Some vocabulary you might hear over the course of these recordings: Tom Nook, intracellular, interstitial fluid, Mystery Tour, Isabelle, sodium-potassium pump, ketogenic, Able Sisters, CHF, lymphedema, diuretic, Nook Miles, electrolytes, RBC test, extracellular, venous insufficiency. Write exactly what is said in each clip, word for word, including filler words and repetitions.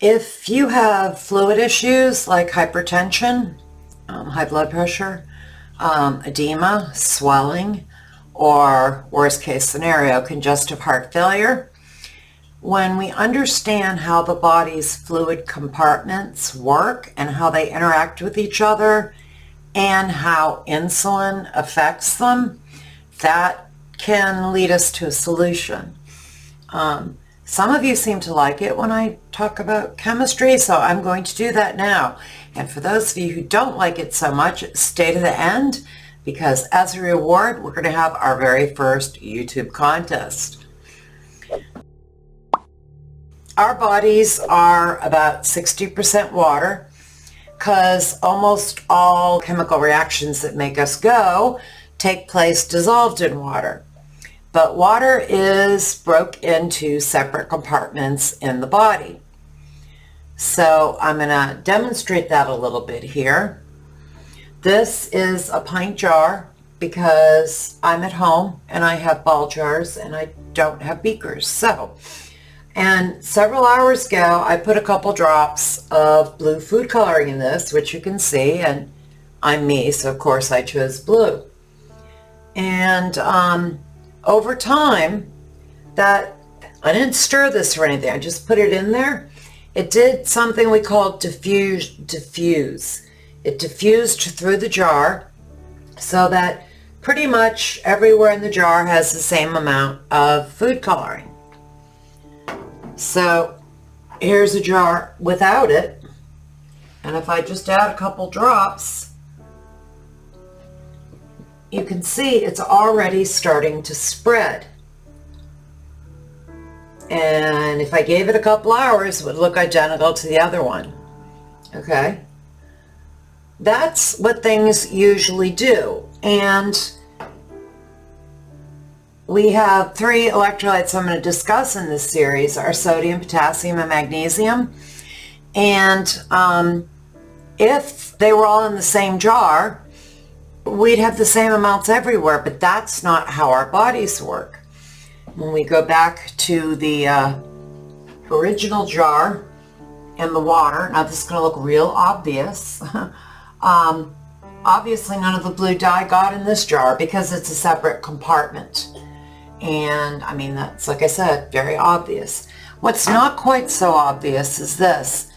If you have fluid issues like hypertension, um, high blood pressure, um, edema, swelling, or worst case scenario, congestive heart failure, when we understand how the body's fluid compartments work and how they interact with each other and how insulin affects them, that can lead us to a solution. Um, some of you seem to like it when I talk about chemistry, so I'm going to do that now. And for those of you who don't like it so much, stay to the end, because as a reward, we're going to have our very first YouTube contest. Our bodies are about sixty percent water, because almost all chemical reactions that make us go take place dissolved in water. But water is broken into separate compartments in the body. So I'm going to demonstrate that a little bit here. This is a pint jar because I'm at home and I have ball jars and I don't have beakers. So. And several hours ago, I put a couple drops of blue food coloring in this, which you can see, and I'm me, so of course I chose blue. And um, over time, that, I didn't stir this or anything, I just put it in there. It did something we call diffuse, diffuse. It diffused through the jar so that pretty much everywhere in the jar has the same amount of food coloring. So here's a jar without it, and if I just add a couple drops, you can see it's already starting to spread. And if I gave it a couple hours, it would look identical to the other one. Okay? That's what things usually do. And we have three electrolytes I'm going to discuss in this series, are sodium, potassium, and magnesium. And um, if they were all in the same jar, we'd have the same amounts everywhere, but that's not how our bodies work. When we go back to the uh, original jar and the water, now this is going to look real obvious. um, obviously none of the blue dye got in this jar because it's a separate compartment. And I mean, that's, like I said, very obvious. What's not quite so obvious is this.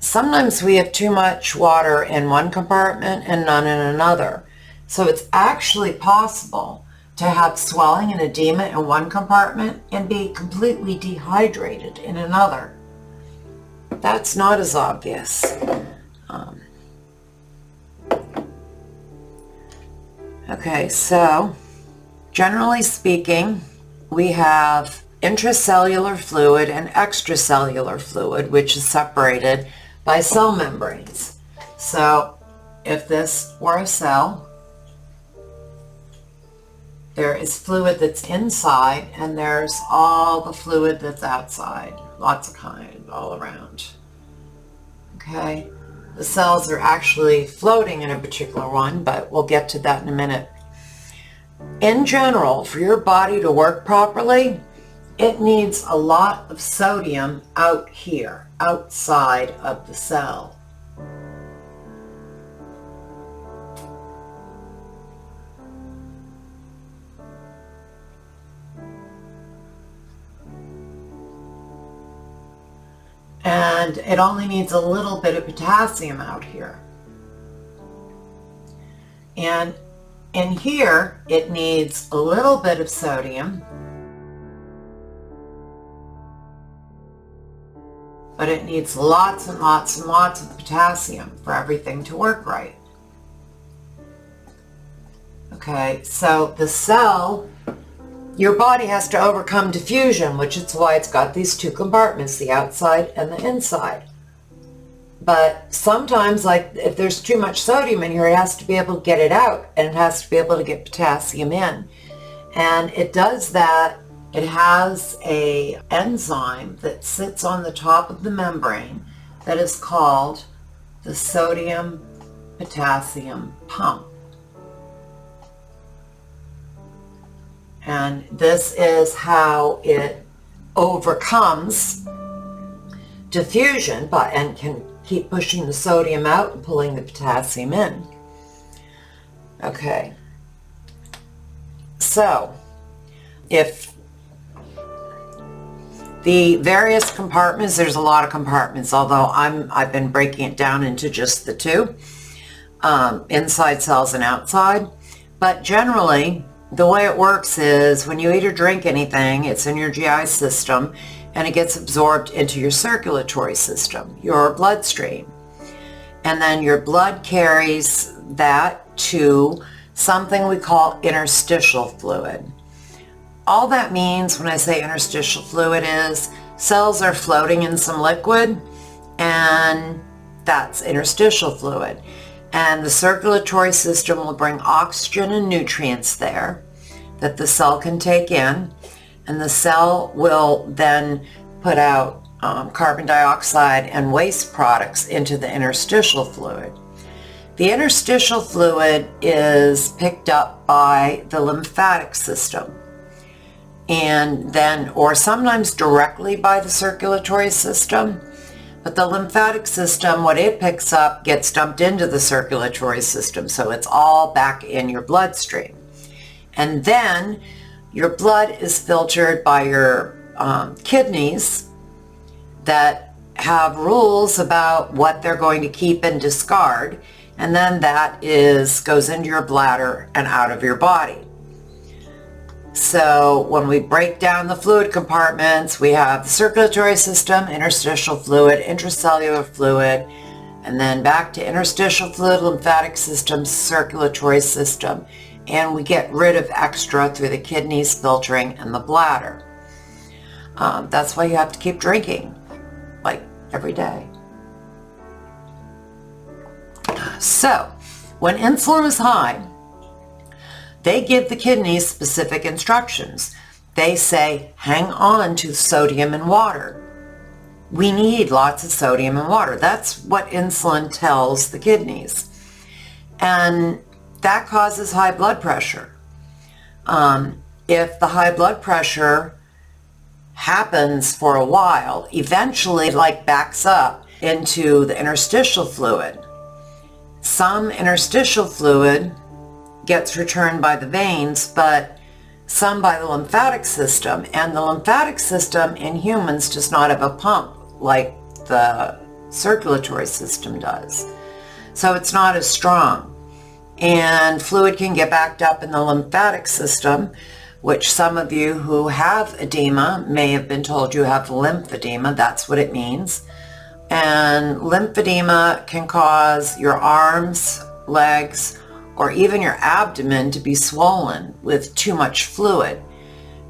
Sometimes we have too much water in one compartment and none in another. So it's actually possible to have swelling and edema in one compartment and be completely dehydrated in another. That's not as obvious. Um, okay, so generally speaking, we have intracellular fluid and extracellular fluid, which is separated by cell membranes. So if this were a cell, there is fluid that's inside and there's all the fluid that's outside, lots of kind all around. Okay, the cells are actually floating in a particular one, but we'll get to that in a minute. In general, for your body to work properly, it needs a lot of sodium out here, outside of the cell. And it only needs a little bit of potassium out here. And in here, it needs a little bit of sodium, but it needs lots and lots and lots of potassium for everything to work right. Okay, so the cell, your body has to overcome diffusion, which is why it's got these two compartments, the outside and the inside. But sometimes, like if there's too much sodium in here, it has to be able to get it out, and it has to be able to get potassium in. And it does that. It has a enzyme that sits on the top of the membrane that is called the sodium-potassium pump. And this is how it overcomes diffusion but and can keep pushing the sodium out and pulling the potassium in. Okay, so if the various compartments, there's a lot of compartments, although I'm I've been breaking it down into just the two, um, inside cells and outside. But generally, the way it works is when you eat or drink anything, it's in your G I system and it gets absorbed into your circulatory system, your bloodstream. And then your blood carries that to something we call interstitial fluid. All that means when I say interstitial fluid is cells are floating in some liquid, and that's interstitial fluid. And the circulatory system will bring oxygen and nutrients there that the cell can take in, and the cell will then put out um, carbon dioxide and waste products into the interstitial fluid. The interstitial fluid is picked up by the lymphatic system, and then, or sometimes directly by the circulatory system. But the lymphatic system, what it picks up gets dumped into the circulatory system, so it's all back in your bloodstream. And then your blood is filtered by your um, kidneys that have rules about what they're going to keep and discard, and then that is goes into your bladder and out of your body. So when we break down the fluid compartments, we have the circulatory system, interstitial fluid, intracellular fluid, and then back to interstitial fluid, lymphatic system, circulatory system, and we get rid of extra through the kidneys, filtering, and the bladder. Um, that's why you have to keep drinking, like every day. So when insulin is high, they give the kidneys specific instructions. They say, hang on to sodium and water. We need lots of sodium and water. That's what insulin tells the kidneys. And that causes high blood pressure. Um, if the high blood pressure happens for a while, eventually it like backs up into the interstitial fluid. Some interstitial fluid gets returned by the veins, but some by the lymphatic system, and the lymphatic system in humans does not have a pump like the circulatory system does, so it's not as strong, and fluid can get backed up in the lymphatic system, which some of you who have edema may have been told you have lymphedema. That's what it means. And lymphedema can cause your arms, legs, or even your abdomen to be swollen with too much fluid.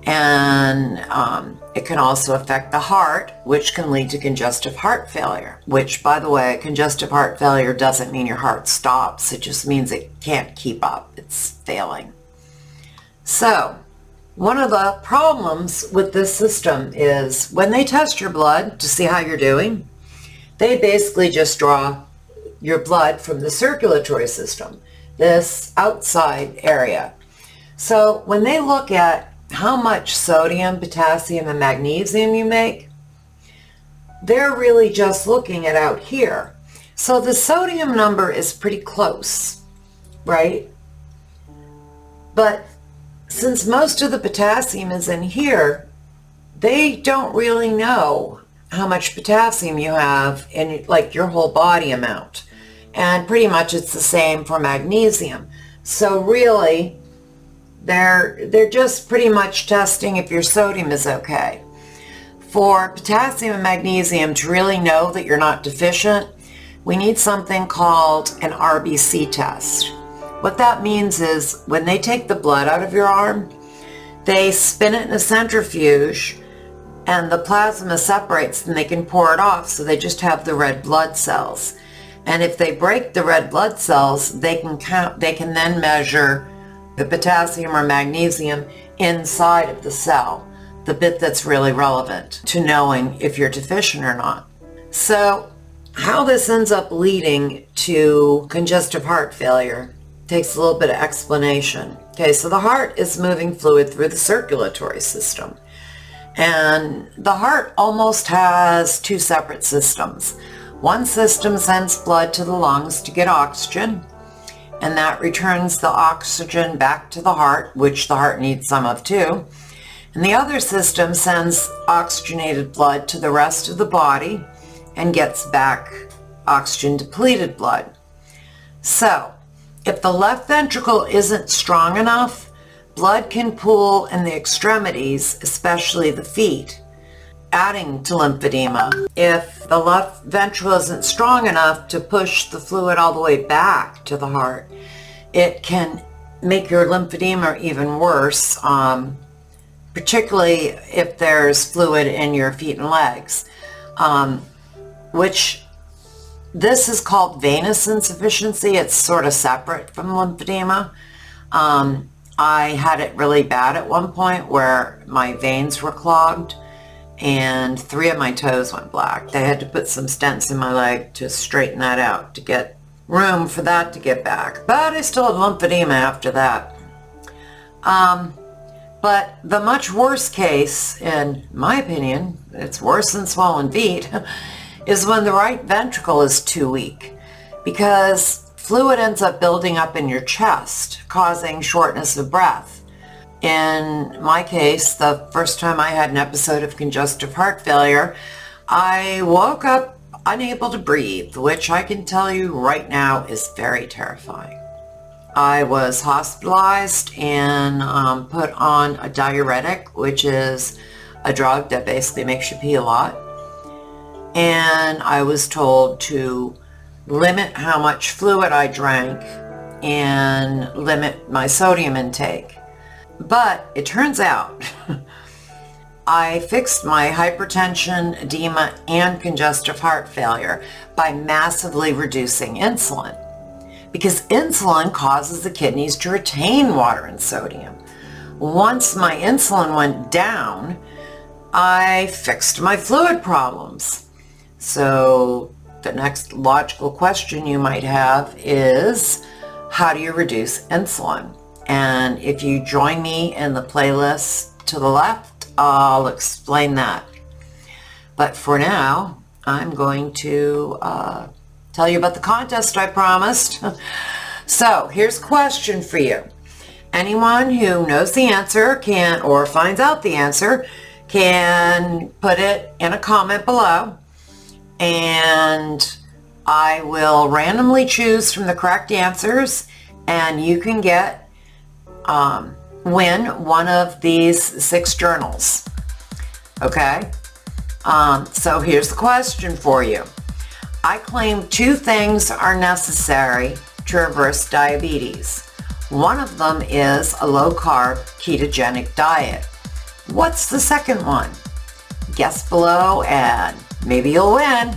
And um, it can also affect the heart, which can lead to congestive heart failure, which, by the way, congestive heart failure doesn't mean your heart stops. It just means it can't keep up. It's failing. So one of the problems with this system is when they test your blood to see how you're doing, they basically just draw your blood from the circulatory system, this outside area. So when they look at how much sodium, potassium, and magnesium you make, they're really just looking at out here. So the sodium number is pretty close, right? But since most of the potassium is in here, they don't really know how much potassium you have in like your whole body amount. And pretty much it's the same for magnesium. So really, they're, they're just pretty much testing if your sodium is okay. For potassium and magnesium to really know that you're not deficient, we need something called an R B C test. What that means is when they take the blood out of your arm, they spin it in a centrifuge, and the plasma separates, and they can pour it off, so they just have the red blood cells. And if they break the red blood cells, they can count, they can then measure the potassium or magnesium inside of the cell, the bit that's really relevant to knowing if you're deficient or not. So how this ends up leading to congestive heart failure takes a little bit of explanation. Okay, so the heart is moving fluid through the circulatory system, And the heart almost has two separate systems. One system sends blood to the lungs to get oxygen, and that returns the oxygen back to the heart, which the heart needs some of too. And the other system sends oxygenated blood to the rest of the body and gets back oxygen-depleted blood. So, if the left ventricle isn't strong enough, blood can pool in the extremities, especially the feet, adding to lymphedema. If the left ventricle isn't strong enough to push the fluid all the way back to the heart, it can make your lymphedema even worse, um, particularly if there's fluid in your feet and legs, um, which this is called venous insufficiency. It's sort of separate from lymphedema. Um, I had it really bad at one point where my veins were clogged and three of my toes went black. They had to put some stents in my leg to straighten that out to get room for that to get back. But I still had lymphedema after that. Um, but the much worse case, in my opinion, it's worse than swollen feet, is when the right ventricle is too weak, because fluid ends up building up in your chest, causing shortness of breath. In my case, the first time I had an episode of congestive heart failure, I woke up unable to breathe, which I can tell you right now is very terrifying. I was hospitalized and um, put on a diuretic, which is a drug that basically makes you pee a lot. And I was told to limit how much fluid I drank and limit my sodium intake. But it turns out I fixed my hypertension, edema, and congestive heart failure by massively reducing insulin, because insulin causes the kidneys to retain water and sodium. Once my insulin went down, I fixed my fluid problems. So the next logical question you might have is, how do you reduce insulin? And if you join me in the playlist to the left, I'll explain that. But for now, I'm going to uh, tell you about the contest I promised. So here's a question for you. Anyone who knows the answer can, or finds out the answer, can put it in a comment below, and I will randomly choose from the correct answers, and you can get um, win one of these six journals. Okay, um, so here's the question for you. I claim two things are necessary to reverse diabetes. One of them is a low-carb ketogenic diet. What's the second one? Guess below and maybe you'll win.